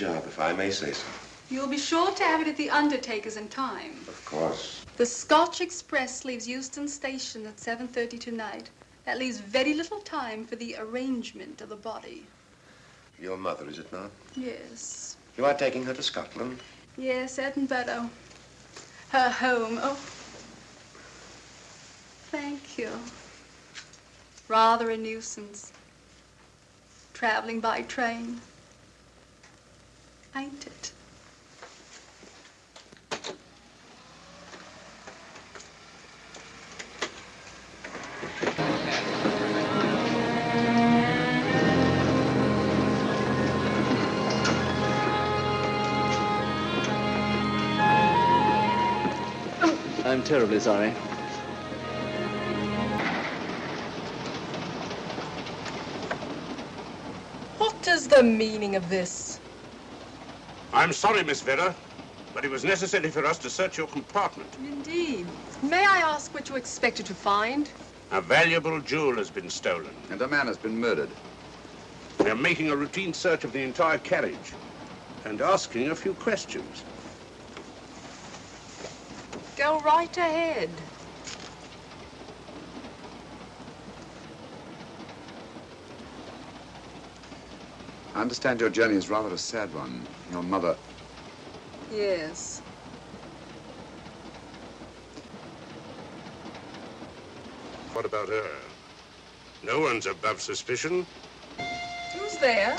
job, if I may say so. You'll be sure to have it at the undertaker's in time. Of course. The Scotch Express leaves Euston Station at 7:30 tonight. That leaves very little time for the arrangement of the body. Your mother, is it not? Yes. You are taking her to Scotland? Yes, Edinburgh. Her home. Oh, thank you. Rather a nuisance. Traveling by train. Ain't it? I'm terribly sorry. What is the meaning of this? I'm sorry, Miss Vera, but it was necessary for us to search your compartment. Indeed. May I ask what you expected to find? A valuable jewel has been stolen. And a man has been murdered. We are making a routine search of the entire carriage and asking a few questions. Go right ahead. I understand your journey is rather a sad one. Your mother... Yes. What about her? No one's above suspicion. Who's there?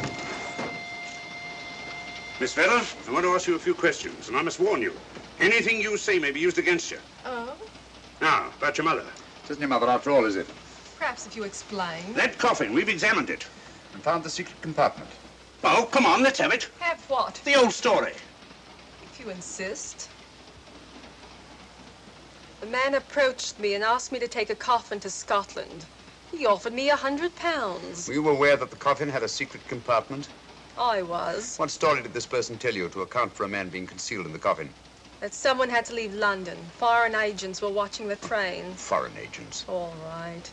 Miss Vera, I want to ask you a few questions, and I must warn you. Anything you say may be used against you. Oh? Now, about your mother. It isn't your mother after all, is it? Perhaps if you explain. That coffin, we've examined it. And found the secret compartment. Oh, come on, let's have it. Have what? The old story. If you insist. The man approached me and asked me to take a coffin to Scotland. He offered me £100. Were you aware that the coffin had a secret compartment? I was. What story did this person tell you to account for a man being concealed in the coffin? That someone had to leave London. Foreign agents were watching the trains. Foreign agents? All right.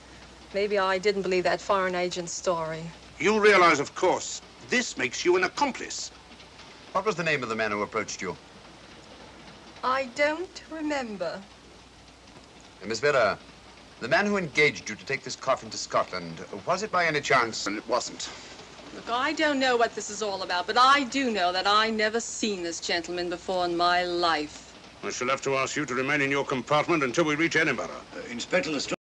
Maybe I didn't believe that foreign agent story. You realize, of course, this makes you an accomplice. What was the name of the man who approached you? I don't remember. Miss Vera, the man who engaged you to take this coffin to Scotland, was it by any chance? And it wasn't. Look, I don't know what this is all about, but I do know that I never seen this gentleman before in my life. I shall have to ask you to remain in your compartment until we reach Edinburgh. Inspector Lestrade.